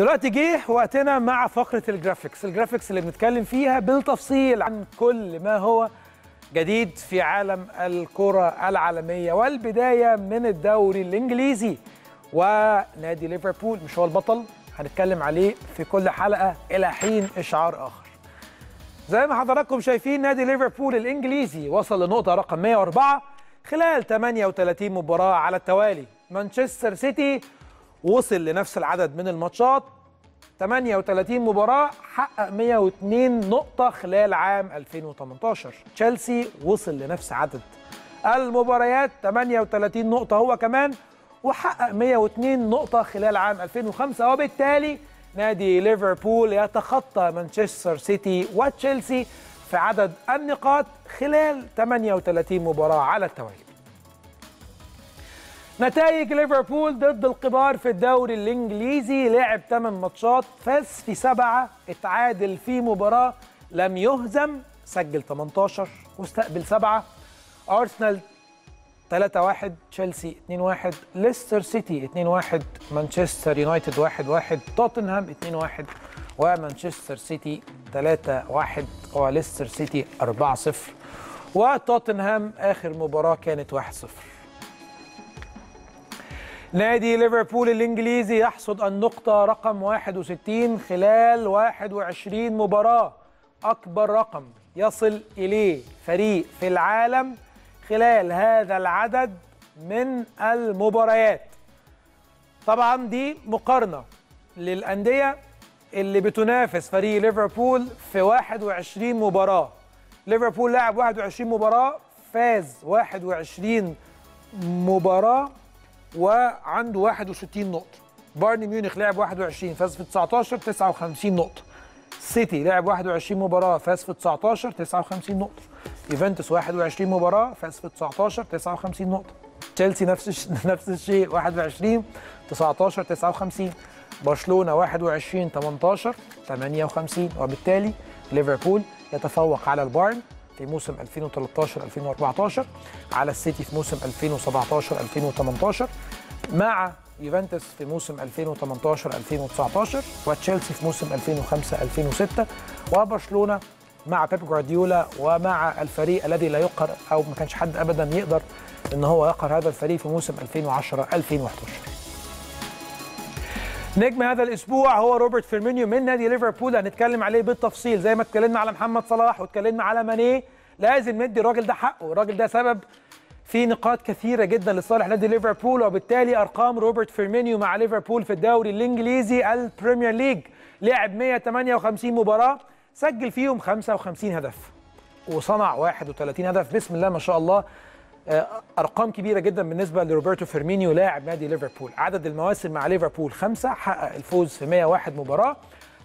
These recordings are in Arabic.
دلوقتي جه وقتنا مع فقرة الجرافيكس، الجرافيكس اللي بنتكلم فيها بالتفصيل عن كل ما هو جديد في عالم الكرة العالمية، والبداية من الدوري الإنجليزي ونادي ليفربول. مش هو البطل، هنتكلم عليه في كل حلقة إلى حين إشعار آخر. زي ما حضراتكم شايفين نادي ليفربول الإنجليزي وصل لنقطة رقم 104 خلال 38 مباراة على التوالي. مانشستر سيتي وصل لنفس العدد من الماتشات، 38 مباراة، حقق 102 نقطة خلال عام 2018. تشيلسي وصل لنفس عدد المباريات، 38 نقطة هو كمان، وحقق 102 نقطة خلال عام 2005. وبالتالي نادي ليفربول يتخطى مانشستر سيتي وتشيلسي في عدد النقاط خلال 38 مباراة على التوالي. نتائج ليفربول ضد الكبار في الدوري الإنجليزي: لعب 8 ماتشات، فاز في 7، اتعادل في مباراة، لم يهزم، سجل 18 واستقبل 7. أرسنال 3-1، تشيلسي 2-1، ليستر سيتي 2-1، مانشستر يونايتد 1-1، توتنهام 2-1، ومانشستر سيتي 3-1، وليستر سيتي 4-0، وتوتنهام آخر مباراة كانت 1-0. نادي ليفربول الإنجليزي يحصد النقطة رقم 61 خلال 21 مباراة، أكبر رقم يصل إليه فريق في العالم خلال هذا العدد من المباريات. طبعا دي مقارنة للأندية اللي بتنافس فريق ليفربول في 21 مباراة. ليفربول لعب 21 مباراة، فاز 21 مباراة وعنده 61 نقطة. بايرن ميونخ لعب 21، فاز في 19، 59 نقطة. سيتي لعب 21 مباراة، فاز في 19، 59 نقطة. يوفنتوس 21 مباراة، فاز في 19، 59 نقطة. تشيلسي نفس الشيء، 21، 19، 59. برشلونة 21، 18، 58. وبالتالي ليفربول يتفوق على البايرن في موسم 2013-2014، على السيتي في موسم 2017-2018، مع يوفنتوس في موسم 2018-2019، وتشيلسي في موسم 2005-2006، وبرشلونة مع بيب جوارديولا ومع الفريق الذي لا يقهر، أو ما كانش حد أبدا يقدر إن هو يقهر هذا الفريق في موسم 2010-2011. نجم هذا الاسبوع هو روبرت فيرمينيو من نادي ليفربول، هنتكلم عليه بالتفصيل زي ما اتكلمنا على محمد صلاح واتكلمنا على مانيه. لازم ندي الراجل ده حقه، الراجل ده سبب في نقاط كثيره جدا لصالح نادي ليفربول، وبالتالي ارقام روبرت فيرمينيو مع ليفربول في الدوري الانجليزي البريمير ليج: لعب 158 مباراه، سجل فيهم 55 هدف، وصنع 31 هدف. بسم الله ما شاء الله، أرقام كبيرة جدا بالنسبة لروبرتو فيرمينيو لاعب نادي ليفربول. عدد المواسم مع ليفربول 5، حقق الفوز في 101 مباراة،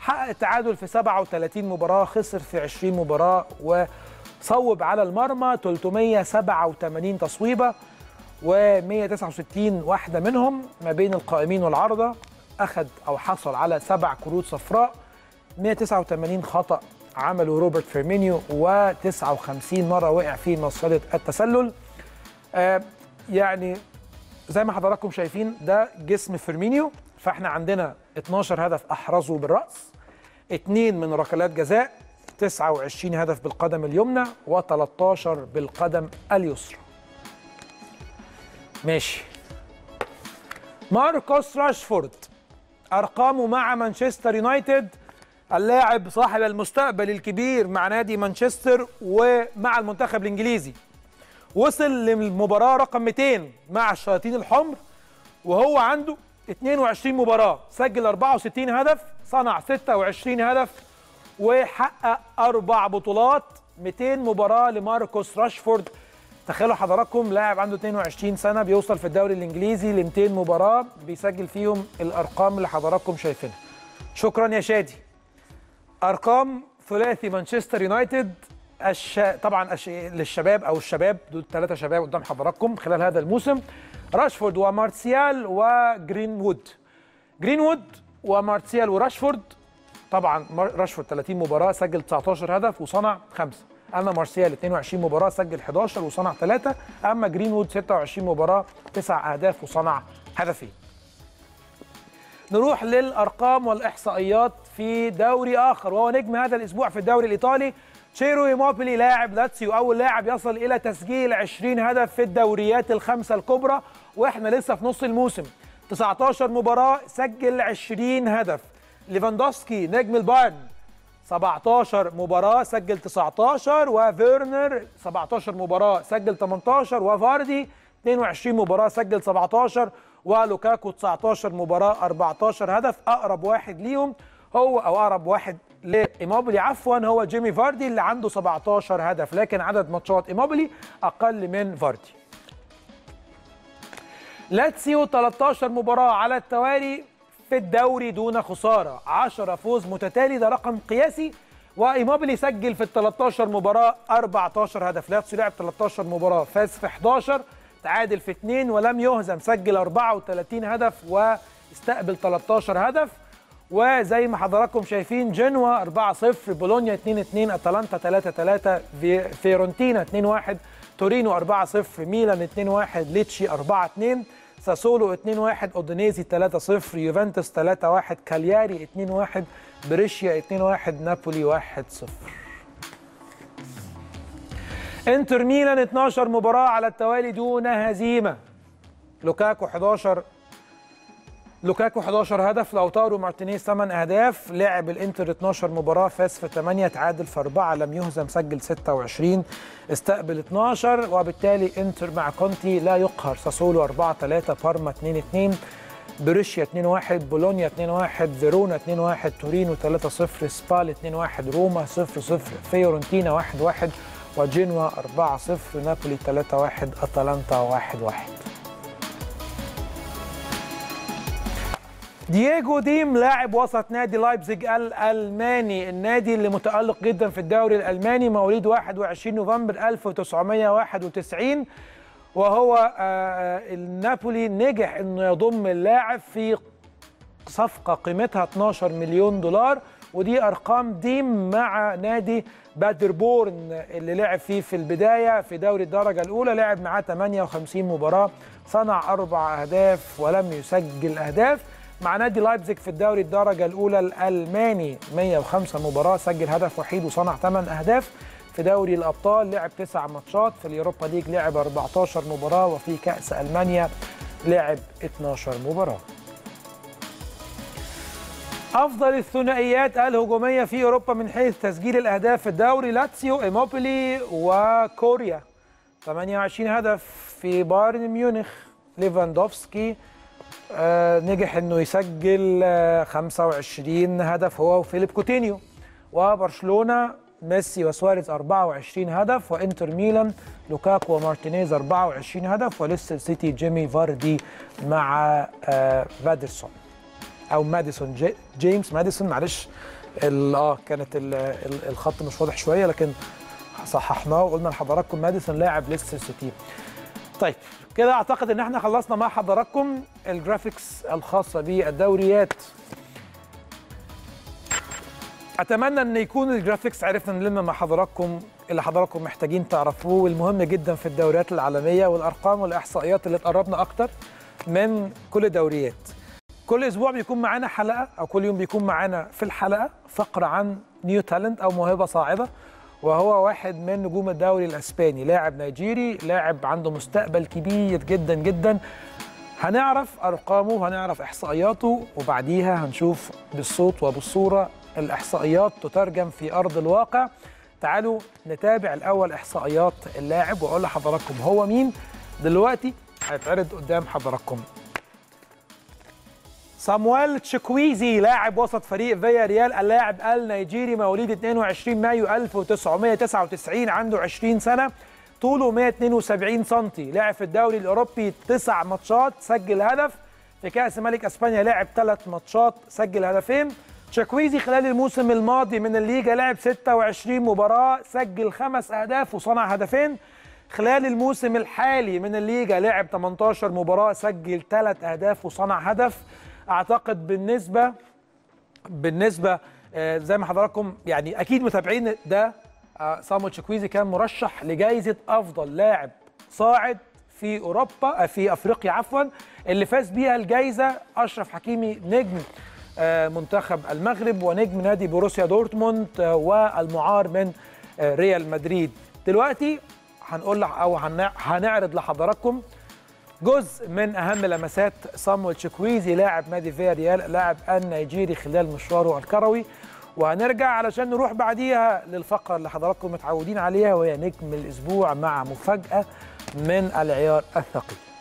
حقق التعادل في 37 مباراة، خسر في 20 مباراة، وصوب على المرمى 387 تصويبة و169 واحدة منهم ما بين القائمين والعارضة. أخذ أو حصل على 7 كروت صفراء، 189 خطأ عمله روبرت فيرمينيو، و59 مرة وقع في مصيدة التسلل. يعني زي ما حضراتكم شايفين ده جسم فيرمينيو، فاحنا عندنا 12 هدف احرزوا بالراس، 2 من ركلات جزاء، 29 هدف بالقدم اليمنى، و13 بالقدم اليسرى. ماشي. ماركوس راشفورد ارقامه مع مانشستر يونايتد، اللاعب صاحب المستقبل الكبير مع نادي مانشستر ومع المنتخب الانجليزي، وصل للمباراة رقم 200 مع الشياطين الحمر وهو عنده 22 مباراة، سجل 64 هدف، صنع 26 هدف، وحقق 4 بطولات. 200 مباراة لماركوس راشفورد. تخيلوا حضراتكم لاعب عنده 22 سنة بيوصل في الدوري الإنجليزي ل 200 مباراة بيسجل فيهم الأرقام اللي حضراتكم شايفينها. شكرا يا شادي. أرقام ثلاثي مانشستر يونايتد طبعا للشباب او الشباب، دول 3 شباب قدام حضراتكم خلال هذا الموسم: راشفورد ومارسيال وجرينوود. جرينوود ومارسيال وراشفورد، طبعا راشفورد 30 مباراه، سجل 19 هدف وصنع 5. اما مارسيال 22 مباراه، سجل 11 وصنع 3. اما جرينوود 26 مباراه، 9 اهداف وصنع هدفين. نروح للأرقام والإحصائيات في دوري آخر، وهو نجم هذا الأسبوع في الدوري الإيطالي تشيرو إيموبيلي لاعب لاتسيو، أول لاعب يصل إلى تسجيل 20 هدف في الدوريات الخمسة الكبرى، وإحنا لسه في نص الموسم. 19 مباراة سجل 20 هدف. ليفاندوفسكي نجم البايرن 17 مباراة سجل 19، وفيرنر 17 مباراة سجل 18، وفاردي 22 مباراة سجل 17، ولوكاكو 19 مباراة 14 هدف. أقرب واحد ليهم هو أو أقرب واحد لإيموبيلي عفوا هو جيمي فاردي اللي عنده 17 هدف، لكن عدد ماتشات إيموبيلي أقل من فاردي. لاتسيو 13 مباراة على التوالي في الدوري دون خسارة، 10 فوز متتالي، ده رقم قياسي. وإيموبيلي سجل في ال13 مباراة 14 هدف. لاتسيو لعب 13 مباراة، فاز في 11، تعادل في 2، ولم يهزم، سجل 34 هدف واستقبل 13 هدف. وزي ما حضراتكم شايفين جنوا 4-0، بولونيا 2-2، اتلانتا 3-3، فيورنتينا 2-1، تورينو 4-0، ميلان 2-1، ليتشي 4-2، ساسولو 2-1، اودينيزي 3-0، يوفنتوس 3-1، كالياري 2-1، بريشيا 2-1، نابولي 1-0. انتر ميلان 12 مباراة على التوالي دون هزيمة. لوكاكو 11 هدف، لاوتارو مارتينيز 8 أهداف. لعب الانتر 12 مباراة، فاز في 8، تعادل في 4، لم يهزم، سجل 26، استقبل 12، وبالتالي انتر مع كونتي لا يقهر. ساسولو 4-3، بارما 2-2، بريشيا 2-1، بولونيا 2-1، فيرونا 2-1، تورينو 3-0، سبال 2-1، روما 0-0، فيورنتينا 1-1، وجنوا 4-0، نابولي 3-1، اتلانتا 1-1. دييغو ديم لاعب وسط نادي لايبزيج الألماني، النادي اللي متألق جدا في الدوري الألماني، مواليد 21 نوفمبر 1991، وهو النابولي نجح انه يضم اللاعب في صفقة قيمتها 12 مليون دولار، ودي أرقام ديم مع نادي بادربورن اللي لعب فيه في البداية في دوري الدرجة الأولى، لعب معاه 58 مباراة، صنع 4 أهداف ولم يسجل أهداف. مع نادي لايبزيج في الدوري الدرجة الأولى الألماني 105 مباراة، سجل هدف وحيد وصنع 8 أهداف. في دوري الأبطال لعب 9 ماتشات، في اليوروبا ليج لعب 14 مباراة، وفي كأس ألمانيا لعب 12 مباراة. أفضل الثنائيات الهجومية في أوروبا من حيث تسجيل الأهداف في الدوري، لاتسيو، إيموبيلي وكوريا 28 هدف. في بايرن ميونخ ليفاندوفسكي نجح انه يسجل 25 هدف هو وفيليب كوتينيو، وبرشلونه ميسي وسواريز 24 هدف، وانتر ميلان لوكاكو ومارتينيز 24 هدف، وليستر سيتي جيمي فاردي مع ماديسون او ماديسون جيمس ماديسون، معلش كانت الخط مش واضح شويه لكن صححناه وقلنا لحضراتكم ماديسون لاعب ليستر سيتي. طيب كده اعتقد ان احنا خلصنا مع حضراتكم الجرافيكس الخاصه بالدوريات. اتمنى ان يكون الجرافيكس عرفنا نلم مع حضراتكم اللي حضراتكم محتاجين تعرفوه والمهم جدا في الدوريات العالميه، والارقام والاحصائيات اللي تقربنا اكتر من كل دوريات. كل اسبوع بيكون معانا حلقه، او كل يوم بيكون معانا في الحلقه فقره عن نيو تالنت او موهبه صاعده، وهو واحد من نجوم الدوري الاسباني، لاعب نيجيري، لاعب عنده مستقبل كبير جدا جدا. هنعرف ارقامه وهنعرف احصائياته، وبعديها هنشوف بالصوت وبالصوره الاحصائيات تترجم في ارض الواقع. تعالوا نتابع الاول احصائيات اللاعب واقول لحضراتكم هو مين دلوقتي. هيتعرض قدام حضراتكم سامويل تشيكويزي، لاعب وسط فريق فيا ريال، اللاعب النيجيري مواليد 22 مايو 1999، عنده 20 سنة، طوله 172 سم، لعب في الدوري الأوروبي 9 ماتشات، سجل هدف. في كأس ملك أسبانيا لعب 3 ماتشات، سجل هدفين. تشيكويزي خلال الموسم الماضي من الليجا لعب 26 مباراة، سجل 5 أهداف وصنع هدفين. خلال الموسم الحالي من الليجا لعب 18 مباراة، سجل 3 أهداف وصنع هدف. اعتقد بالنسبه زي ما حضراتكم يعني اكيد متابعين ده، سامويل تشيكويزي كان مرشح لجائزه افضل لاعب صاعد في اوروبا في افريقيا عفوا، اللي فاز بيها الجائزه اشرف حكيمي نجم منتخب المغرب ونجم نادي بوروسيا دورتموند والمعار من ريال مدريد. دلوقتي هنقول او هنعرض لحضراتكم جزء من اهم لمسات صامويل تشيكويزي لاعب نادي فياريال لاعب النيجيري خلال مشواره الكروي، وهنرجع علشان نروح بعديها للفقره اللي حضراتكم متعودين عليها وهي نجم الاسبوع مع مفاجاه من العيار الثقيل.